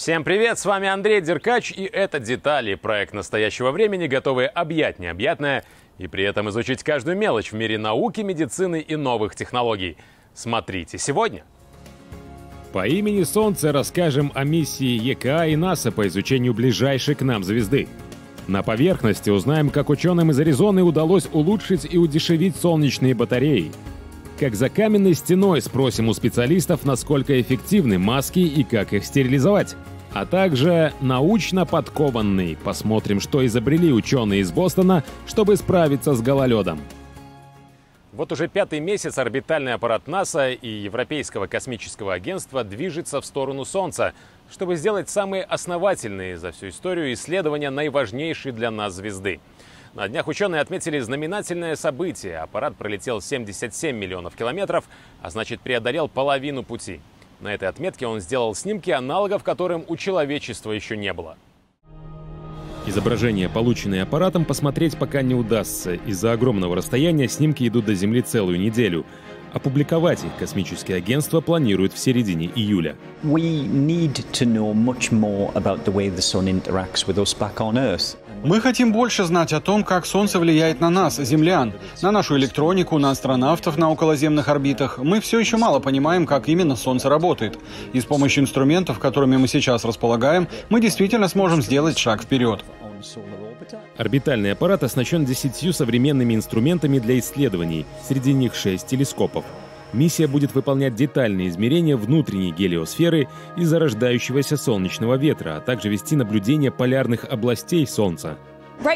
Всем привет, с вами Андрей Деркач, и это «Детали». Проект настоящего времени, готовый объять необъятное и при этом изучить каждую мелочь в мире науки, медицины и новых технологий. Смотрите сегодня. По имени Солнце расскажем о миссии ЕКА и НАСА по изучению ближайшей к нам звезды. На поверхности узнаем, как ученым из Аризоны удалось улучшить и удешевить солнечные батареи. Как за каменной стеной спросим у специалистов, насколько эффективны маски и как их стерилизовать. А также научно подкованный. Посмотрим, что изобрели ученые из Бостона, чтобы справиться с гололедом. Вот уже пятый месяц орбитальный аппарат НАСА и Европейского космического агентства движется в сторону Солнца, чтобы сделать самые основательные за всю историю исследования наиважнейшей для нас звезды. На днях ученые отметили знаменательное событие. Аппарат пролетел 77 миллионов километров, а значит, преодолел половину пути. На этой отметке он сделал снимки, аналогов которым у человечества еще не было. Изображения, полученные аппаратом, посмотреть пока не удастся. Из-за огромного расстояния снимки идут до Земли целую неделю. Опубликовать их космическое агентство планирует в середине июля. Мы хотим больше знать о том, как Солнце влияет на нас, землян, на нашу электронику, на астронавтов на околоземных орбитах. Мы все еще мало понимаем, как именно Солнце работает. И с помощью инструментов, которыми мы сейчас располагаем, мы действительно сможем сделать шаг вперед. Орбитальный аппарат оснащен 10 современными инструментами для исследований, среди них 6 телескопов. Миссия будет выполнять детальные измерения внутренней гелиосферы и зарождающегося солнечного ветра, а также вести наблюдение полярных областей Солнца. С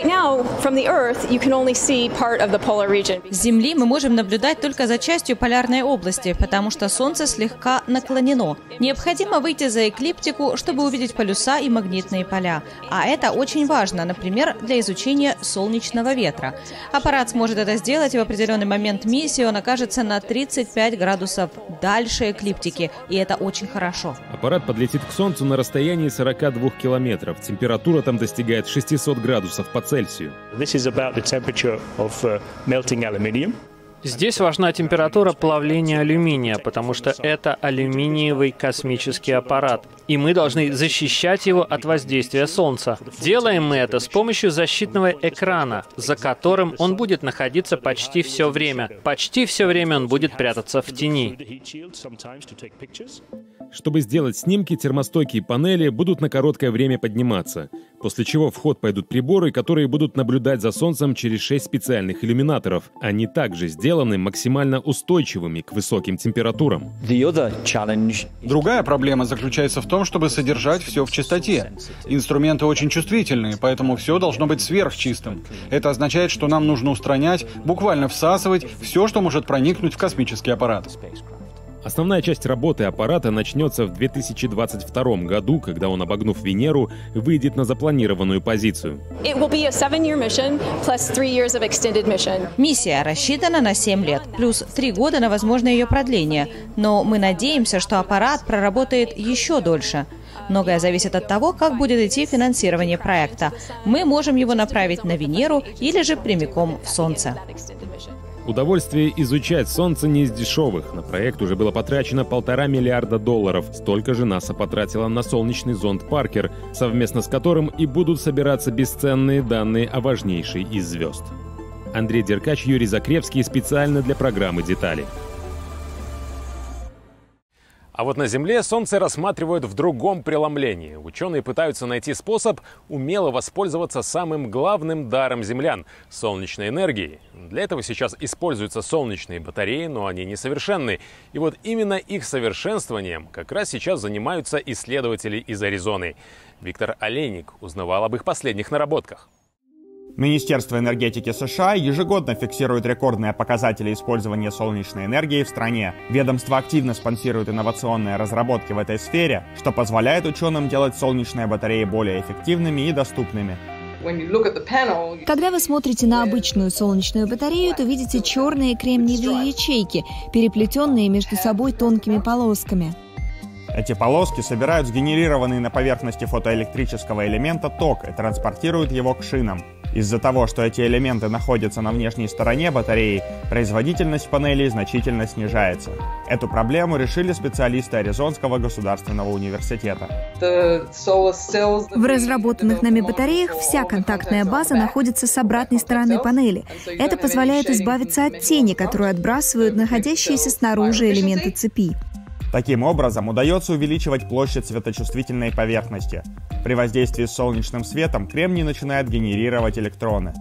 Земли мы можем наблюдать только за частью полярной области, потому что Солнце слегка наклонено. Необходимо выйти за эклиптику, чтобы увидеть полюса и магнитные поля. А это очень важно, например, для изучения солнечного ветра. Аппарат сможет это сделать, и в определенный момент миссии он окажется на 35 градусов дальше эклиптики, и это очень хорошо. Аппарат подлетит к Солнцу на расстоянии 42 километров. Температура там достигает 600 градусов по Цельсию. Здесь важна температура плавления алюминия, потому что это алюминиевый космический аппарат, и мы должны защищать его от воздействия Солнца. Делаем мы это с помощью защитного экрана, за которым он будет находиться почти все время. Почти все время он будет прятаться в тени. Чтобы сделать снимки, термостойкие панели будут на короткое время подниматься, после чего в ход пойдут приборы, которые будут наблюдать за Солнцем через 6 специальных иллюминаторов. Они также сделаны максимально устойчивыми к высоким температурам. Другая проблема заключается в том, чтобы содержать все в чистоте. Инструменты очень чувствительные, поэтому все должно быть сверхчистым. Это означает, что нам нужно устранять, буквально всасывать все, что может проникнуть в космический аппарат. Основная часть работы аппарата начнется в 2022 году, когда он, обогнув Венеру, выйдет на запланированную позицию. Миссия рассчитана на 7 лет, плюс 3 года на возможное ее продление. Но мы надеемся, что аппарат проработает еще дольше. Многое зависит от того, как будет идти финансирование проекта. Мы можем его направить на Венеру или же прямиком в Солнце. Удовольствие изучать Солнце не из дешевых. На проект уже было потрачено $1,5 миллиарда долларов. Столько же НАСА потратила на солнечный зонд «Паркер», совместно с которым и будут собираться бесценные данные о важнейшей из звезд. Андрей Деркач, Юрий Закревский, специально для программы «Детали». А вот на Земле Солнце рассматривают в другом преломлении. Ученые пытаются найти способ умело воспользоваться самым главным даром землян – солнечной энергией. Для этого сейчас используются солнечные батареи, но они несовершенны. И вот именно их совершенствованием как раз сейчас занимаются исследователи из Аризоны. Виктор Олейник узнавал об их последних наработках. Министерство энергетики США ежегодно фиксирует рекордные показатели использования солнечной энергии в стране. Ведомство активно спонсирует инновационные разработки в этой сфере, что позволяет ученым делать солнечные батареи более эффективными и доступными. Когда вы смотрите на обычную солнечную батарею, то видите черные кремниевые ячейки, переплетенные между собой тонкими полосками. Эти полоски собирают сгенерированный на поверхности фотоэлектрического элемента ток и транспортируют его к шинам. Из-за того, что эти элементы находятся на внешней стороне батареи, производительность панелей значительно снижается. Эту проблему решили специалисты Аризонского государственного университета. В разработанных нами батареях вся контактная база находится с обратной стороны панели. Это позволяет избавиться от тени, которую отбрасывают находящиеся снаружи элементы цепи. Таким образом, удается увеличивать площадь светочувствительной поверхности. При воздействии с солнечным светом кремний начинает генерировать электроны.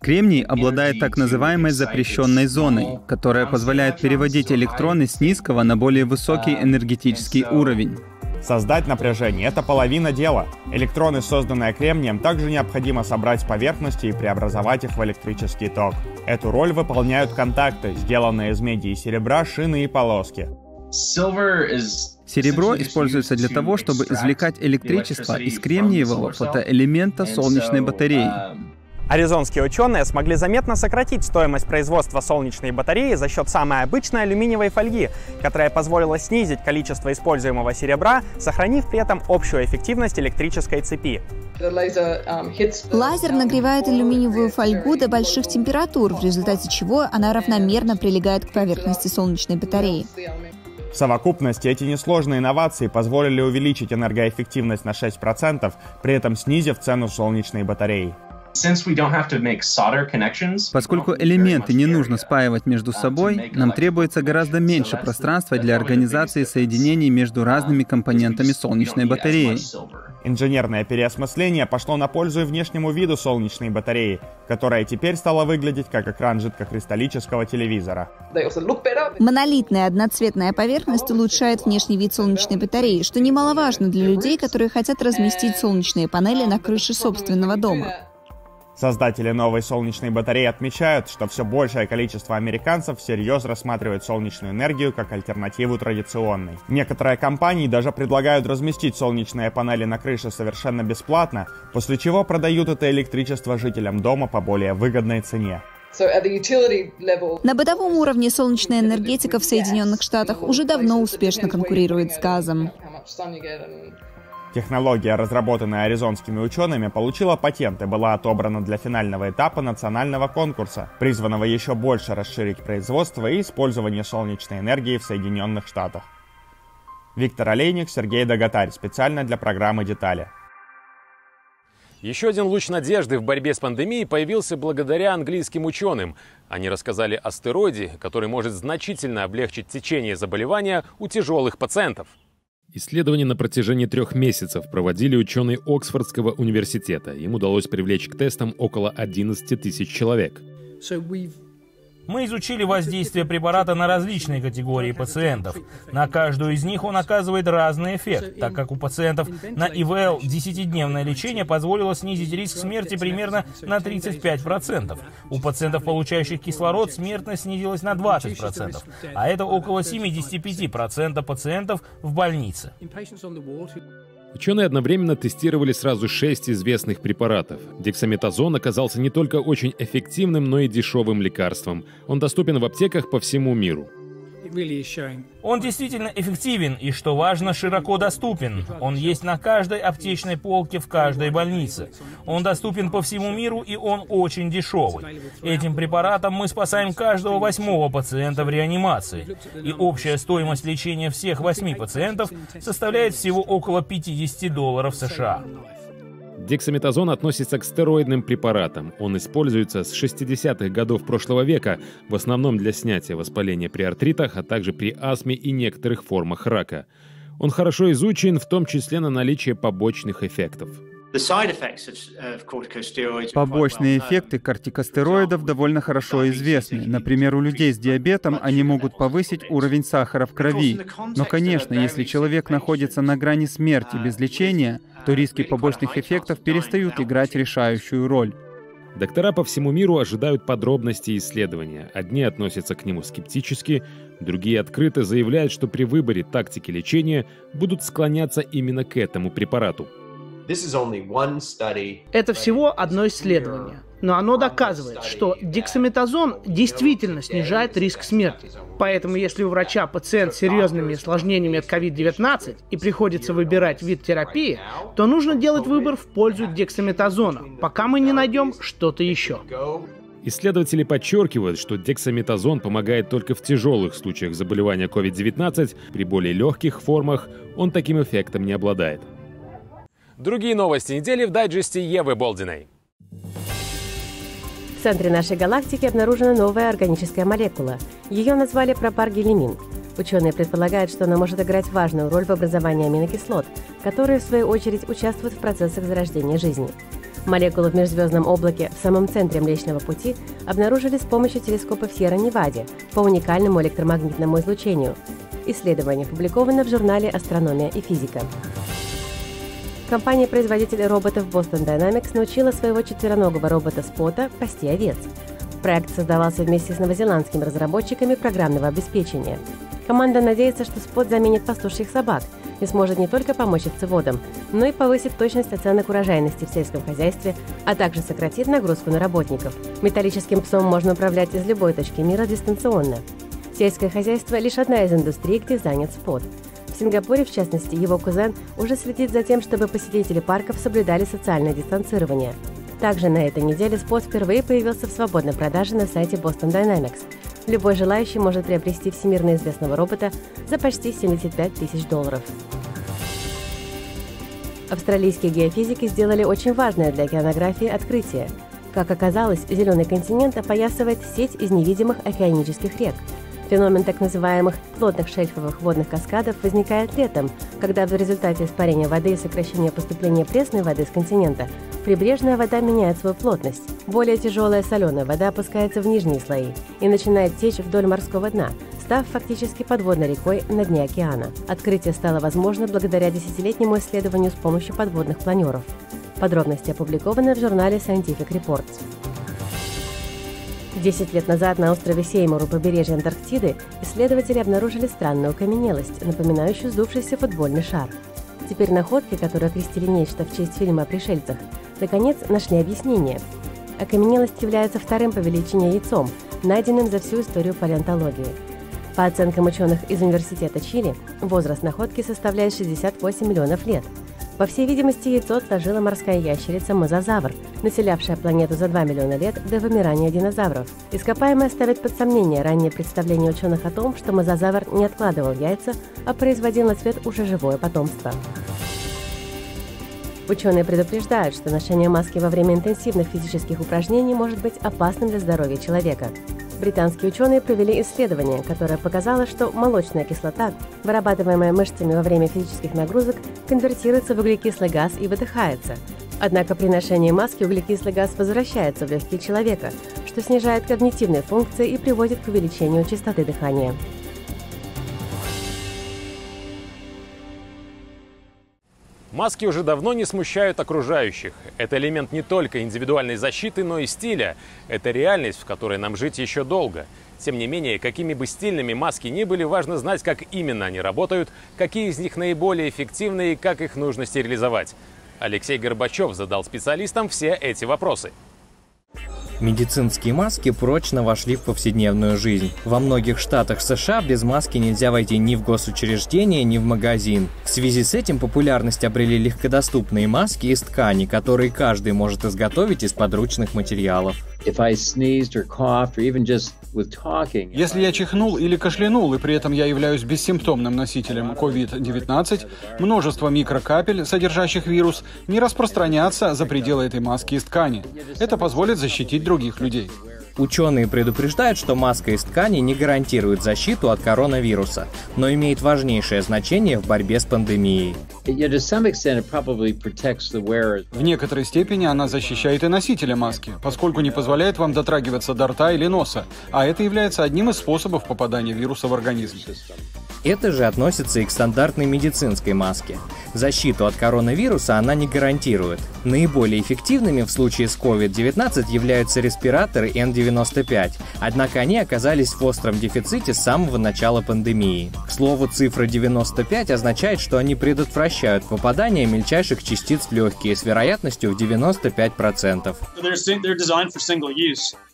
Кремний обладает так называемой запрещенной зоной, которая позволяет переводить электроны с низкого на более высокий энергетический уровень. Создать напряжение — это половина дела. Электроны, созданные кремнием, также необходимо собрать с поверхности и преобразовать их в электрический ток. Эту роль выполняют контакты, сделанные из меди и серебра, шины и полоски. Серебро используется для того, чтобы извлекать электричество из кремниевого фотоэлемента солнечной батареи. Аризонские ученые смогли заметно сократить стоимость производства солнечной батареи за счет самой обычной алюминиевой фольги, которая позволила снизить количество используемого серебра, сохранив при этом общую эффективность электрической цепи. Лазер нагревает алюминиевую фольгу до больших температур, в результате чего она равномерно прилегает к поверхности солнечной батареи. В совокупности эти несложные инновации позволили увеличить энергоэффективность на 6%, при этом снизив цену солнечной батареи. Поскольку элементы не нужно спаивать между собой, нам требуется гораздо меньше пространства для организации соединений между разными компонентами солнечной батареи. Инженерное переосмысление пошло на пользу и внешнему виду солнечной батареи, которая теперь стала выглядеть как экран жидкокристаллического телевизора. Монолитная одноцветная поверхность улучшает внешний вид солнечной батареи, что немаловажно для людей, которые хотят разместить солнечные панели на крыше собственного дома. Создатели новой солнечной батареи отмечают, что все большее количество американцев всерьез рассматривают солнечную энергию как альтернативу традиционной. Некоторые компании даже предлагают разместить солнечные панели на крыше совершенно бесплатно, после чего продают это электричество жителям дома по более выгодной цене. На бытовом уровне солнечная энергетика в Соединенных Штатах уже давно успешно конкурирует с газом. Технология, разработанная аризонскими учеными, получила патент и была отобрана для финального этапа национального конкурса, призванного еще больше расширить производство и использование солнечной энергии в Соединенных Штатах. Виктор Олейник, Сергей Дагатарь. Специально для программы «Детали». Еще один луч надежды в борьбе с пандемией появился благодаря английским ученым. Они рассказали о стероиде, который может значительно облегчить течение заболевания у тяжелых пациентов. Исследования на протяжении 3 месяцев проводили ученые Оксфордского университета. Им удалось привлечь к тестам около 11 000 человек. Мы изучили воздействие препарата на различные категории пациентов. На каждую из них он оказывает разный эффект, так как у пациентов на ИВЛ 10-дневное лечение позволило снизить риск смерти примерно на 35%. У пациентов, получающих кислород, смертность снизилась на 20%, а это около 75% пациентов в больнице. Ученые одновременно тестировали сразу 6 известных препаратов. Дексаметазон оказался не только очень эффективным, но и дешевым лекарством. Он доступен в аптеках по всему миру. Он действительно эффективен и, что важно, широко доступен. Он есть на каждой аптечной полке в каждой больнице. Он доступен по всему миру и он очень дешевый. Этим препаратом мы спасаем каждого 8-го пациента в реанимации. И общая стоимость лечения всех 8 пациентов составляет всего около $50 США. Дексаметазон относится к стероидным препаратам. Он используется с 60-х годов прошлого века, в основном для снятия воспаления при артритах, а также при астме и некоторых формах рака. Он хорошо изучен, в том числе на наличие побочных эффектов. Побочные эффекты кортикостероидов довольно хорошо известны. Например, у людей с диабетом они могут повысить уровень сахара в крови. Но, конечно, если человек находится на грани смерти без лечения, то риски побочных эффектов перестают играть решающую роль. Доктора по всему миру ожидают подробностей исследования. Одни относятся к нему скептически, другие открыто заявляют, что при выборе тактики лечения будут склоняться именно к этому препарату. Это всего одно исследование, но оно доказывает, что дексаметазон действительно снижает риск смерти. Поэтому, если у врача пациент с серьезными осложнениями от COVID-19 и приходится выбирать вид терапии, то нужно делать выбор в пользу дексаметазона, пока мы не найдем что-то еще. Исследователи подчеркивают, что дексаметазон помогает только в тяжелых случаях заболевания COVID-19, при более легких формах он таким эффектом не обладает. Другие новости недели в дайджесте Евы Болдиной. В центре нашей галактики обнаружена новая органическая молекула. Ее назвали пропаргилимин. Ученые предполагают, что она может играть важную роль в образовании аминокислот, которые, в свою очередь, участвуют в процессах зарождения жизни. Молекулу в межзвездном облаке в самом центре Млечного пути обнаружили с помощью телескопа в Сьерра-Неваде по уникальному электромагнитному излучению. Исследование опубликовано в журнале «Астрономия и физика». Компания-производитель роботов Boston Dynamics научила своего четвероногого робота Спота пасти овец. Проект создавался вместе с новозеландскими разработчиками программного обеспечения. Команда надеется, что Спот заменит пастушьих собак и сможет не только помочь овцеводам, но и повысит точность оценок урожайности в сельском хозяйстве, а также сократит нагрузку на работников. Металлическим псом можно управлять из любой точки мира дистанционно. Сельское хозяйство – лишь одна из индустрий, где занят Спот. В Сингапуре, в частности, его кузен уже следит за тем, чтобы посетители парков соблюдали социальное дистанцирование. Также на этой неделе Спот впервые появился в свободной продаже на сайте Boston Dynamics. Любой желающий может приобрести всемирно известного робота за почти $75 тысяч. Австралийские геофизики сделали очень важное для океанографии открытие. Как оказалось, зеленый континент опоясывает сеть из невидимых океанических рек. Феномен так называемых плотных шельфовых водных каскадов возникает летом, когда в результате испарения воды и сокращения поступления пресной воды с континента прибрежная вода меняет свою плотность. Более тяжелая соленая вода опускается в нижние слои и начинает течь вдоль морского дна, став фактически подводной рекой на дне океана. Открытие стало возможно благодаря десятилетнему исследованию с помощью подводных планеров. Подробности опубликованы в журнале Scientific Reports. 10 лет назад на острове Сеймур у побережья Антарктиды исследователи обнаружили странную окаменелость, напоминающую сдувшийся футбольный шар. Теперь находки, которые окрестили нечто в честь фильма о пришельцах, наконец нашли объяснение. Окаменелость является вторым по величине яйцом, найденным за всю историю палеонтологии. По оценкам ученых из Университета Чили, возраст находки составляет 68 миллионов лет. По всей видимости, яйцо отложила морская ящерица мозазавр, населявшая планету за 2 миллиона лет до вымирания динозавров. Ископаемое ставит под сомнение раннее представление ученых о том, что мозазавр не откладывал яйца, а производил на свет уже живое потомство. Ученые предупреждают, что ношение маски во время интенсивных физических упражнений может быть опасным для здоровья человека. Британские ученые провели исследование, которое показало, что молочная кислота, вырабатываемая мышцами во время физических нагрузок, конвертируется в углекислый газ и выдыхается. Однако при ношении маски углекислый газ возвращается в легкие человека, что снижает когнитивные функции и приводит к увеличению частоты дыхания. Маски уже давно не смущают окружающих. Это элемент не только индивидуальной защиты, но и стиля. Это реальность, в которой нам жить еще долго. Тем не менее, какими бы стильными маски ни были, важно знать, как именно они работают, какие из них наиболее эффективны и как их нужно стерилизовать. Алексей Горбачев задал специалистам все эти вопросы. Медицинские маски прочно вошли в повседневную жизнь. Во многих штатах США без маски нельзя войти ни в госучреждение, ни в магазин. В связи с этим популярность обрели легкодоступные маски из ткани, которые каждый может изготовить из подручных материалов. Если я чихнул или кашлянул, и при этом я являюсь бессимптомным носителем COVID-19, множество микрокапель, содержащих вирус, не распространятся за пределы этой маски из ткани. Это позволит защитить других людей. Ученые предупреждают, что маска из ткани не гарантирует защиту от коронавируса, но имеет важнейшее значение в борьбе с пандемией. В некоторой степени она защищает и носителя маски, поскольку не позволяет вам дотрагиваться до рта или носа, а это является одним из способов попадания вируса в организм. Это же относится и к стандартной медицинской маске. Защиту от коронавируса она не гарантирует. Наиболее эффективными в случае с COVID-19 являются респираторы N95, однако они оказались в остром дефиците с самого начала пандемии. К слову, цифра 95 означает, что они предотвращают попадание мельчайших частиц в легкие с вероятностью в 95%.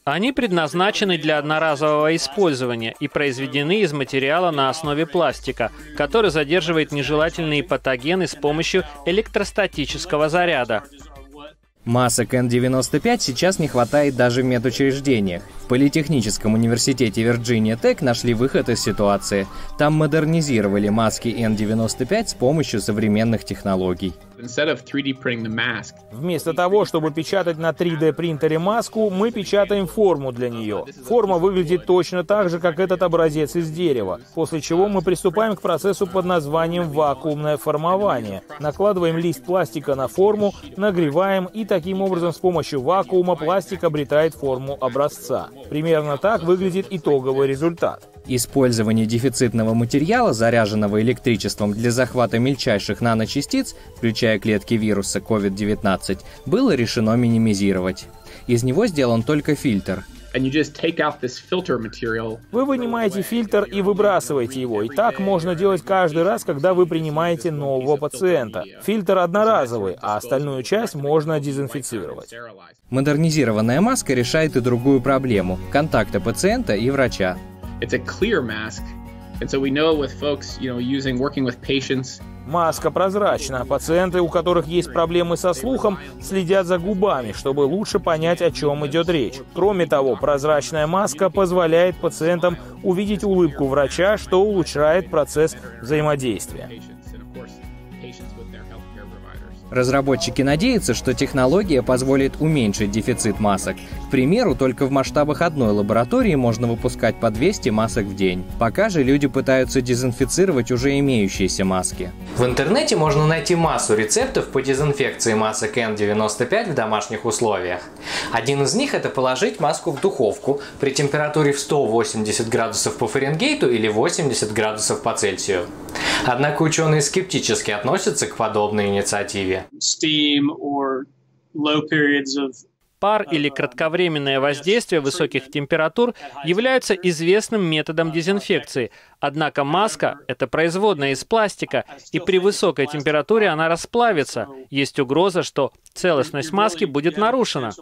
Они предназначены для одноразового использования и произведены из материала на основе пластика, который задерживает нежелательные патогены с помощью электростатического заряда. Масок N95 сейчас не хватает даже в медучреждениях. В Политехническом университете Virginia Tech нашли выход из ситуации. Там модернизировали маски N95 с помощью современных технологий. Вместо того, чтобы печатать на 3D-принтере маску, мы печатаем форму для нее. Форма выглядит точно так же, как этот образец из дерева, после чего мы приступаем к процессу под названием вакуумное формование. Накладываем лист пластика на форму, нагреваем, и таким образом с помощью вакуума пластик обретает форму образца. Примерно так выглядит итоговый результат. Использование дефицитного материала, заряженного электричеством для захвата мельчайших наночастиц, включая клетки вируса COVID-19, было решено минимизировать. Из него сделан только фильтр. Вы вынимаете фильтр и выбрасываете его, и так можно делать каждый раз, когда вы принимаете нового пациента. Фильтр одноразовый, а остальную часть можно дезинфицировать. Модернизированная маска решает и другую проблему – контакта пациента и врача. Маска прозрачна. Пациенты, у которых есть проблемы со слухом, следят за губами, чтобы лучше понять, о чем идет речь. Кроме того, прозрачная маска позволяет пациентам увидеть улыбку врача, что улучшает процесс взаимодействия. Разработчики надеются, что технология позволит уменьшить дефицит масок. К примеру, только в масштабах одной лаборатории можно выпускать по 200 масок в день. Пока же люди пытаются дезинфицировать уже имеющиеся маски. В интернете можно найти массу рецептов по дезинфекции масок N95 в домашних условиях. Один из них – это положить маску в духовку при температуре в 180 градусов по Фаренгейту или 80 градусов по Цельсию. Однако ученые скептически относятся к подобной инициативе. Пар или кратковременное воздействие высоких температур являются известным методом дезинфекции. Однако маска – это производная из пластика, и при высокой температуре она расплавится. Есть угроза, что целостность маски будет нарушена.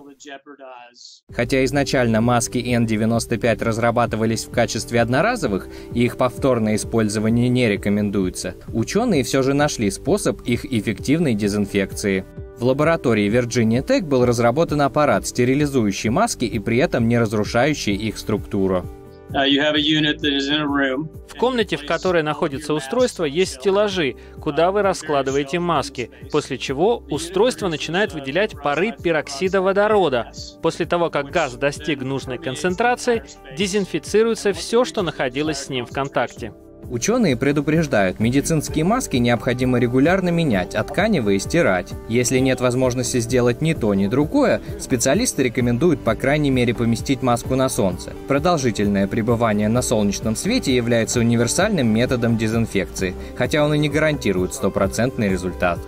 Хотя изначально маски N95 разрабатывались в качестве одноразовых, и их повторное использование не рекомендуется, ученые все же нашли способ их эффективной дезинфекции. В лаборатории Virginia Tech был разработан аппарат, стерилизующий маски и при этом не разрушающий их структуру. В комнате, в которой находится устройство, есть стеллажи, куда вы раскладываете маски, после чего устройство начинает выделять пары пероксида водорода. После того, как газ достиг нужной концентрации, дезинфицируется все, что находилось с ним в контакте. Ученые предупреждают, медицинские маски необходимо регулярно менять, отканивая и стирать. Если нет возможности сделать ни то, ни другое, специалисты рекомендуют по крайней мере поместить маску на солнце. Продолжительное пребывание на солнечном свете является универсальным методом дезинфекции, хотя он и не гарантирует стопроцентный результат.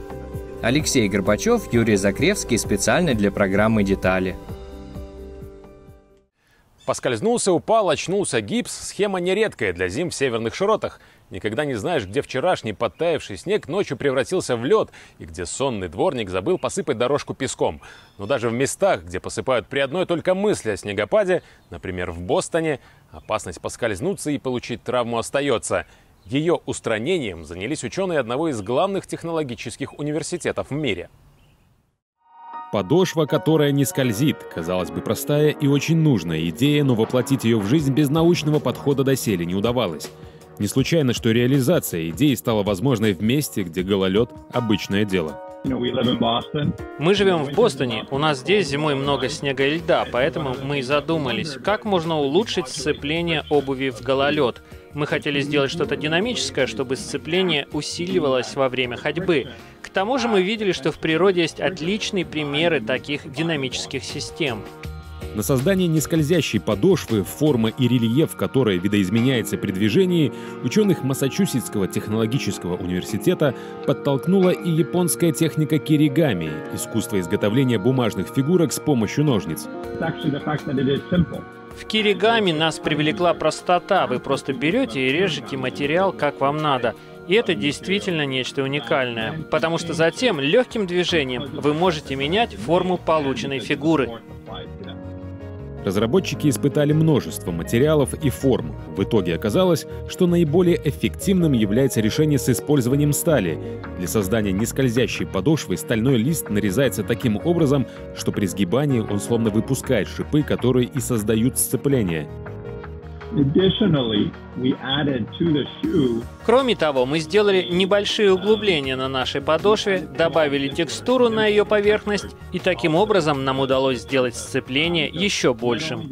Алексей Горбачев, Юрий Закревский, специально для программы «Детали». Поскользнулся, упал, очнулся, гипс. Схема нередкая для зим в северных широтах. Никогда не знаешь, где вчерашний подтаявший снег ночью превратился в лед, и где сонный дворник забыл посыпать дорожку песком. Но даже в местах, где посыпают при одной только мысли о снегопаде, например, в Бостоне, опасность поскользнуться и получить травму остается. Ее устранением занялись ученые одного из главных технологических университетов в мире. Подошва, которая не скользит. Казалось бы, простая и очень нужная идея, но воплотить ее в жизнь без научного подхода доселе не удавалось. Не случайно, что реализация идеи стала возможной в месте, где гололед – обычное дело. Мы живем в Бостоне. У нас здесь зимой много снега и льда, поэтому мы и задумались, как можно улучшить сцепление обуви в гололед. Мы хотели сделать что-то динамическое, чтобы сцепление усиливалось во время ходьбы. К тому же мы видели, что в природе есть отличные примеры таких динамических систем. На создание нескользящей подошвы, форма и рельеф которой видоизменяется при движении, ученых Массачусетского технологического университета подтолкнула и японская техника киригами — искусство изготовления бумажных фигурок с помощью ножниц. В киригами нас привлекла простота. Вы просто берете и режете материал, как вам надо. И это действительно нечто уникальное, потому что затем легким движением вы можете менять форму полученной фигуры. Разработчики испытали множество материалов и форм. В итоге оказалось, что наиболее эффективным является решение с использованием стали. Для создания нескользящей подошвы стальной лист нарезается таким образом, что при сгибании он словно выпускает шипы, которые и создают сцепление. Кроме того, мы сделали небольшие углубления на нашей подошве, добавили текстуру на ее поверхность, и таким образом нам удалось сделать сцепление еще большим.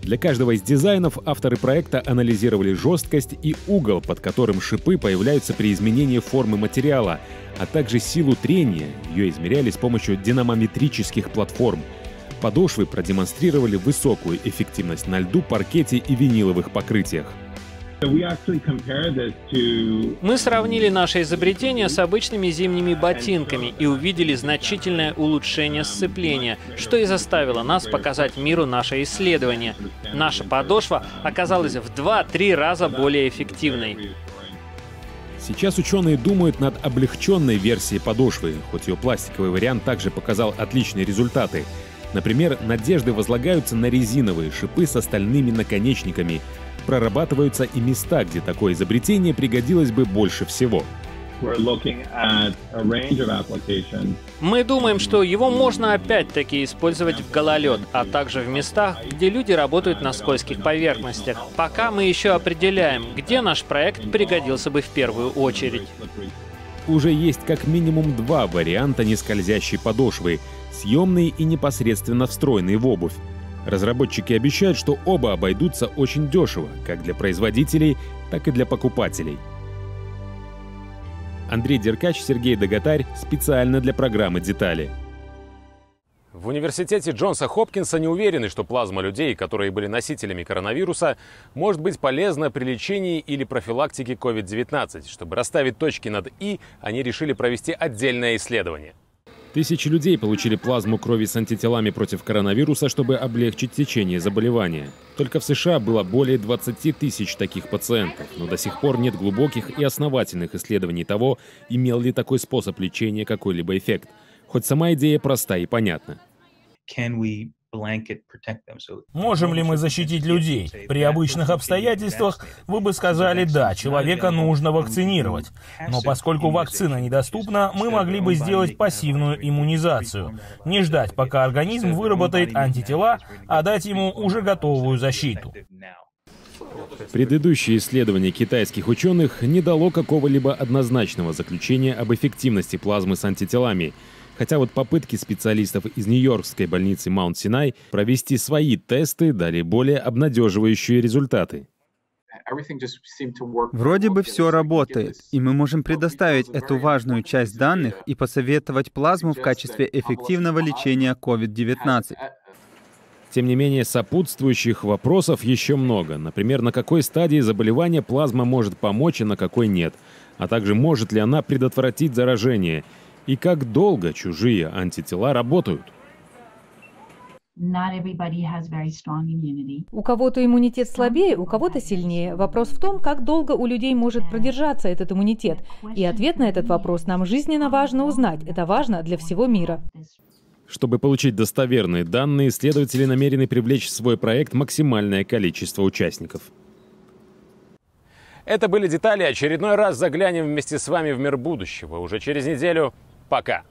Для каждого из дизайнов авторы проекта анализировали жесткость и угол, под которым шипы появляются при изменении формы материала, а также силу трения. Ее измеряли с помощью динамометрических платформ. Подошвы продемонстрировали высокую эффективность на льду, паркете и виниловых покрытиях. Мы сравнили наше изобретение с обычными зимними ботинками и увидели значительное улучшение сцепления, что и заставило нас показать миру наше исследование. Наша подошва оказалась в 2-3 раза более эффективной. Сейчас ученые думают над облегченной версией подошвы, хоть ее пластиковый вариант также показал отличные результаты. Например, надежды возлагаются на резиновые шипы с стальными наконечниками. Прорабатываются и места, где такое изобретение пригодилось бы больше всего. Мы думаем, что его можно опять-таки использовать в гололед, а также в местах, где люди работают на скользких поверхностях. Пока мы еще определяем, где наш проект пригодился бы в первую очередь. Уже есть как минимум 2 варианта нескользящей подошвы — съемные и непосредственно встроенные в обувь. Разработчики обещают, что оба обойдутся очень дешево, как для производителей, так и для покупателей. Андрей Деркач, Сергей Дагатарь. Специально для программы «Детали». В университете Джонса Хопкинса не уверены, что плазма людей, которые были носителями коронавируса, может быть полезна при лечении или профилактике COVID-19. Чтобы расставить точки над «и», они решили провести отдельное исследование. Тысячи людей получили плазму крови с антителами против коронавируса, чтобы облегчить течение заболевания. Только в США было более 20 тысяч таких пациентов, но до сих пор нет глубоких и основательных исследований того, имел ли такой способ лечения какой-либо эффект. Хоть сама идея проста и понятна. Можем ли мы защитить людей? При обычных обстоятельствах вы бы сказали «да, человека нужно вакцинировать». Но поскольку вакцина недоступна, мы могли бы сделать пассивную иммунизацию. Не ждать, пока организм выработает антитела, а дать ему уже готовую защиту. Предыдущее исследование китайских ученых не дало какого-либо однозначного заключения об эффективности плазмы с антителами. Хотя вот попытки специалистов из нью-йоркской больницы Маунт-Синай провести свои тесты дали более обнадеживающие результаты. Вроде бы все работает, и мы можем предоставить эту важную часть данных и посоветовать плазму в качестве эффективного лечения COVID-19. Тем не менее, сопутствующих вопросов еще много. Например, на какой стадии заболевания плазма может помочь, а на какой нет. А также, может ли она предотвратить заражение. И как долго чужие антитела работают? У кого-то иммунитет слабее, у кого-то сильнее. Вопрос в том, как долго у людей может продержаться этот иммунитет. И ответ на этот вопрос нам жизненно важно узнать. Это важно для всего мира. Чтобы получить достоверные данные, исследователи намерены привлечь в свой проект максимальное количество участников. Это были детали. Очередной раз заглянем вместе с вами в мир будущего. Уже через неделю. Пока!